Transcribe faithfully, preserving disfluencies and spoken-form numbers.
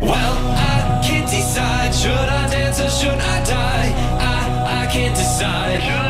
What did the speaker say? Well, I can't decide, should I dance or should I die? I, I can't decide.